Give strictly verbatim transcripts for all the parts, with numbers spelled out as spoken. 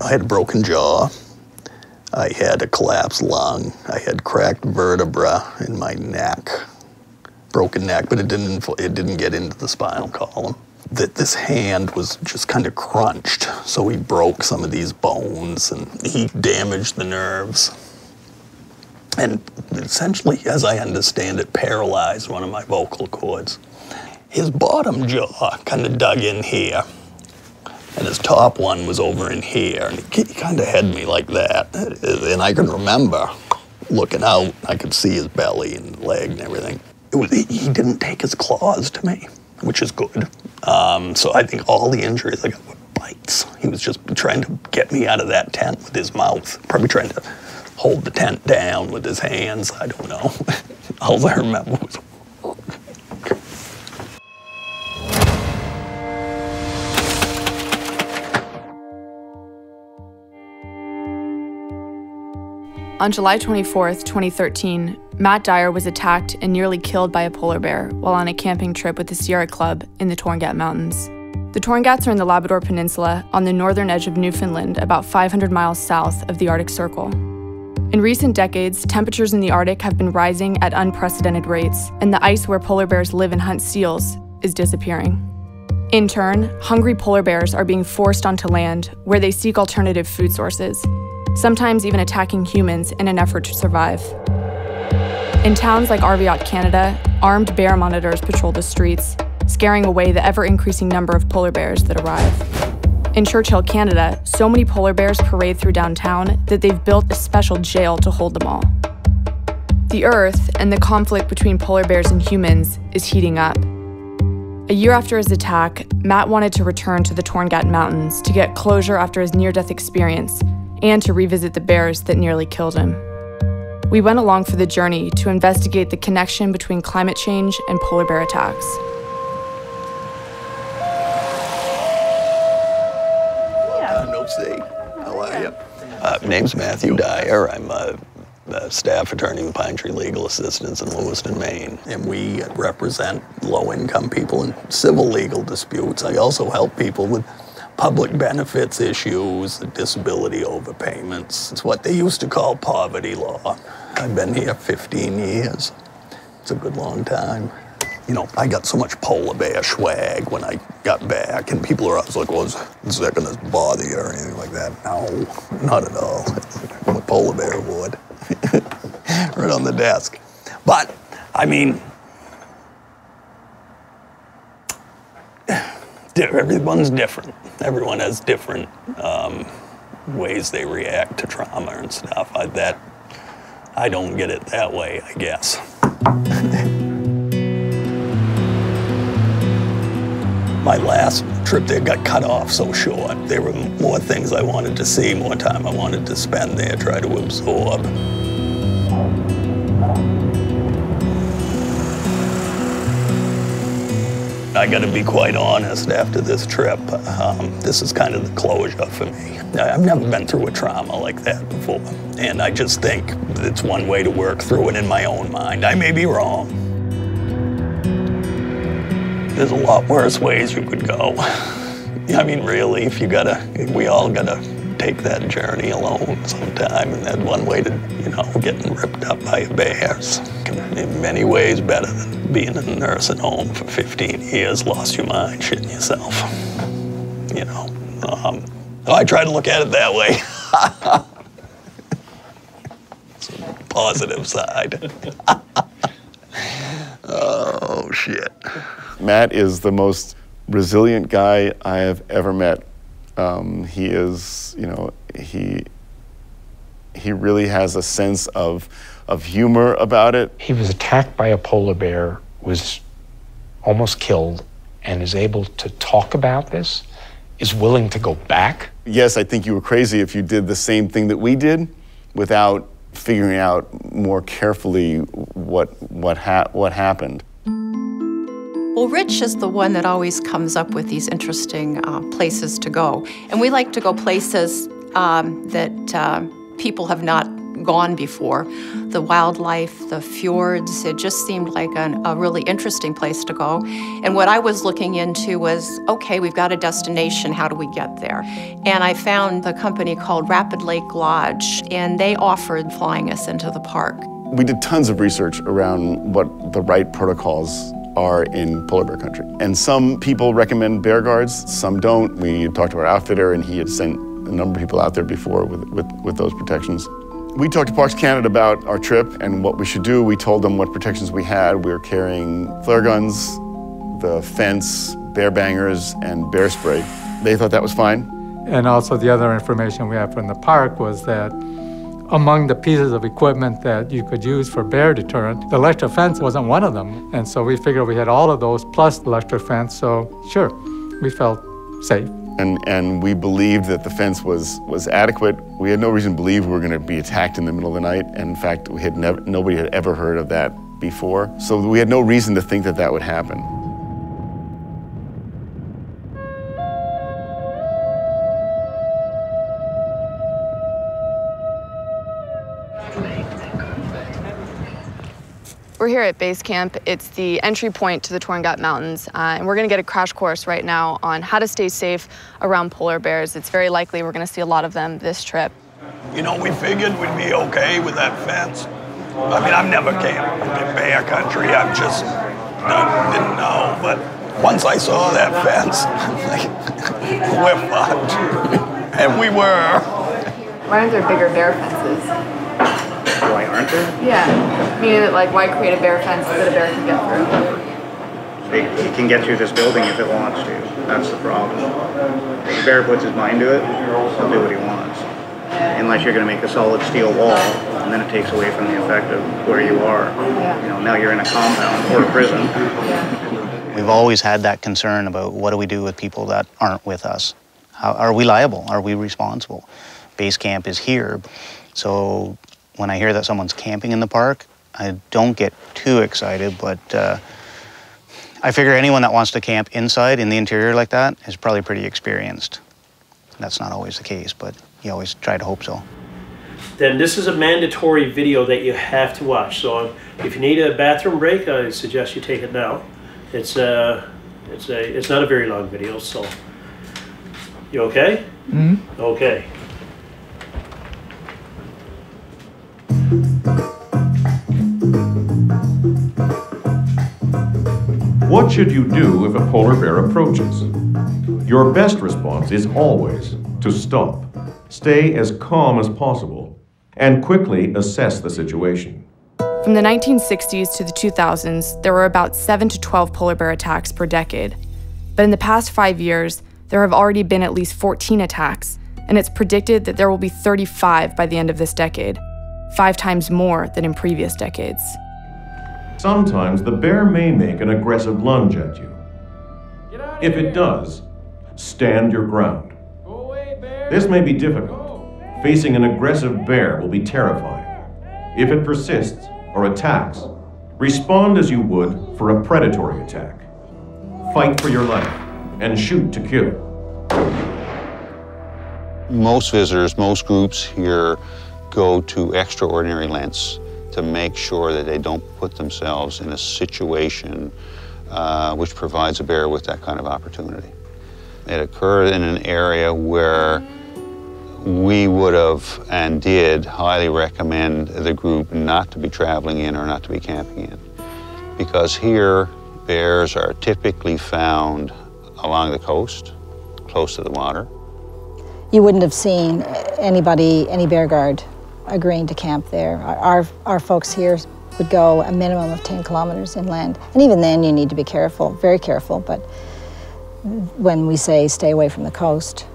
I had a broken jaw, I had a collapsed lung, I had cracked vertebra in my neck, broken neck, but it didn't, it didn't get into the spinal column. That this hand was just kind of crunched, so he broke some of these bones and he damaged the nerves. And essentially, as I understand it, paralyzed one of my vocal cords. His bottom jaw kind of dug in here, and his top one was over in here, and he kind of had me like that. And I can remember looking out, I could see his belly and leg and everything. It was, he didn't take his claws to me, which is good. Um, so I think all the injuries I got were bites. He was just trying to get me out of that tent with his mouth, probably trying to hold the tent down with his hands, I don't know. All I remember was... On July twenty-fourth, twenty thirteen, Matt Dyer was attacked and nearly killed by a polar bear while on a camping trip with the Sierra Club in the Torngat Mountains. The Torngats are in the Labrador Peninsula on the northern edge of Newfoundland, about five hundred miles south of the Arctic Circle. In recent decades, temperatures in the Arctic have been rising at unprecedented rates, and the ice where polar bears live and hunt seals is disappearing. In turn, hungry polar bears are being forced onto land where they seek alternative food sources, sometimes even attacking humans in an effort to survive. In towns like Arviat, Canada, armed bear monitors patrol the streets, scaring away the ever-increasing number of polar bears that arrive. In Churchill, Canada, so many polar bears parade through downtown that they've built a special jail to hold them all. The Earth and the conflict between polar bears and humans is heating up. A year after his attack, Matt wanted to return to the Torngat Mountains to get closure after his near-death experience and to revisit the bears that nearly killed him. We went along for the journey to investigate the connection between climate change and polar bear attacks. How are you? Uh, name's Matthew Dyer. I'm a, a staff attorney with Pine Tree Legal Assistance in Lewiston, Maine. And we represent low-income people in civil legal disputes. I also help people with public benefits issues, disability overpayments. It's what they used to call poverty law. I've been here fifteen years. It's a good long time. You know, I got so much polar bear swag when I got back, and people are always like, well, is, is that gonna bother you or anything like that? No, not at all. A polar bear would. Right on the desk. But, I mean, everyone's different. Everyone has different um, ways they react to trauma and stuff. I, that, I don't get it that way, I guess. My last trip there got cut off so short. There were more things I wanted to see, more time I wanted to spend there, try to absorb. I gotta be quite honest, after this trip, um, this is kind of the closure for me. I've never been through a trauma like that before, and I just think it's one way to work through it in my own mind. I may be wrong. There's a lot worse ways you could go. I mean, really, if you gotta, we all gotta take that journey alone sometime, and that's one way to, you know, getting ripped up by bears. In many ways better than being a nurse at home for fifteen years, lost your mind, shitting yourself. You know, um, I try to look at it that way. It's a positive side. Oh, shit. Matt is the most resilient guy I have ever met. Um, he is, you know, he he really has a sense of of humor about it. He was attacked by a polar bear, was almost killed, and is able to talk about this, is willing to go back. Yes, I think you were crazy if you did the same thing that we did without figuring out more carefully what what ha what happened. Well, Rich is the one that always comes up with these interesting uh, places to go. And we like to go places um, that uh, people have not gone before. The wildlife, the fjords, it just seemed like an, a really interesting place to go. And what I was looking into was, okay, we've got a destination, how do we get there? And I found a company called Rapid Lake Lodge, and they offered flying us into the park. We did tons of research around what the right protocols are in polar bear country. And some people recommend bear guards, some don't. We talked to our outfitter, and he had sent a number of people out there before with, with, with those protections. We talked to Parks Canada about our trip and what we should do. We told them what protections we had. We were carrying flare guns, the fence, bear bangers, and bear spray. They thought that was fine. And also the other information we had from the park was that among the pieces of equipment that you could use for bear deterrent, the electric fence wasn't one of them. And so we figured we had all of those plus the electric fence, so sure, we felt safe. And, and we believed that the fence was, was adequate. We had no reason to believe we were going to be attacked in the middle of the night. And in fact, we had never, nobody had ever heard of that before. So we had no reason to think that that would happen. We're here at base camp. It's the entry point to the Torngat Mountains, uh, and we're gonna get a crash course right now on how to stay safe around polar bears. It's very likely we're gonna see a lot of them this trip. You know, we figured we'd be okay with that fence. I mean, I've never camped in bear country. I've just don't, didn't know, but once I saw that fence, like, we're fucked, and we were. Why aren't there bigger bear fences? Why aren't there? Yeah, meaning that, like, why create a bear fence that a bear can get through? It, it can get through this building if it wants to. That's the problem. If a bear puts his mind to it, he'll do what he wants. Unless you're going to make a solid steel wall, and then it takes away from the effect of where you are. Yeah. You know, now you're in a compound or a prison. Yeah. We've always had that concern about what do we do with people that aren't with us? How, are we liable? Are we responsible? Base camp is here, so. When I hear that someone's camping in the park, I don't get too excited, but uh, I figure anyone that wants to camp inside in the interior like that is probably pretty experienced. That's not always the case, but you always try to hope so. Then this is a mandatory video that you have to watch. So if you need a bathroom break, I suggest you take it now. It's a, it's a, it's not a very long video, so. You okay? Mm-hmm. Okay. What should you do if a polar bear approaches? Your best response is always to stop, stay as calm as possible, and quickly assess the situation. From the nineteen sixties to the two thousands, there were about seven to twelve polar bear attacks per decade. But in the past five years, there have already been at least fourteen attacks, and it's predicted that there will be thirty-five by the end of this decade, five times more than in previous decades. Sometimes the bear may make an aggressive lunge at you. If it does, stand your ground. This may be difficult. Facing an aggressive bear will be terrifying. If it persists or attacks, respond as you would for a predatory attack. Fight for your life and shoot to kill. Most visitors, most groups here go to extraordinary lengths to make sure that they don't put themselves in a situation uh, which provides a bear with that kind of opportunity. It occurred in an area where we would have and did highly recommend the group not to be traveling in or not to be camping in, because here bears are typically found along the coast, close to the water. You wouldn't have seen anybody, any bear guard agreeing to camp there. Our, our folks here would go a minimum of ten kilometers inland. And even then you need to be careful, very careful, but when we say stay away from the coast,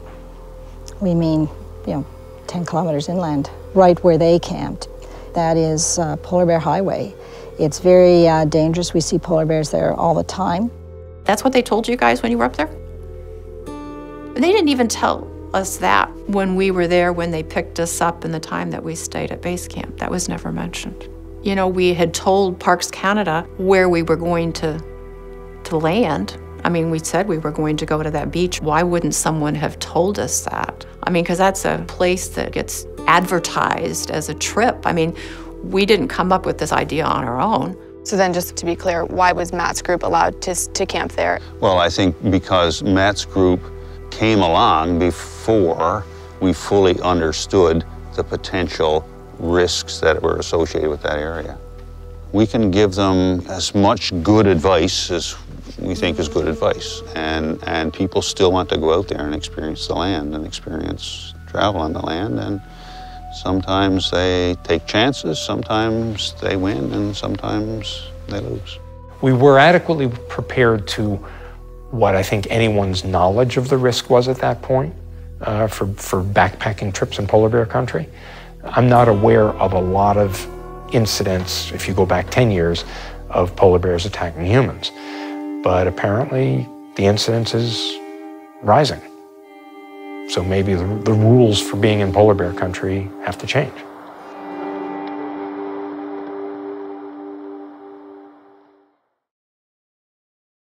we mean, you know, ten kilometers inland, right where they camped. That is uh, Polar Bear Highway. It's very uh, dangerous. We see polar bears there all the time. That's what they told you guys when you were up there? They didn't even tell us that when we were there, when they picked us up, and the time that we stayed at base camp. That was never mentioned. You know, we had told Parks Canada where we were going to, to land I mean, we said we were going to go to that beach. Why wouldn't someone have told us that? I mean, because that's a place that gets advertised as a trip. I mean, we didn't come up with this idea on our own. So then, just to be clear, why was Matt's group allowed to, to camp there? Well, I think because Matt's group came along before we fully understood the potential risks that were associated with that area. We can give them as much good advice as we think is good advice, and, and people still want to go out there and experience the land and experience travel on the land, and sometimes they take chances, sometimes they win, and sometimes they lose. We were adequately prepared to what I think anyone's knowledge of the risk was at that point uh, for, for backpacking trips in polar bear country. I'm not aware of a lot of incidents, if you go back ten years, of polar bears attacking humans. But apparently the incidence is rising. So maybe the, the rules for being in polar bear country have to change.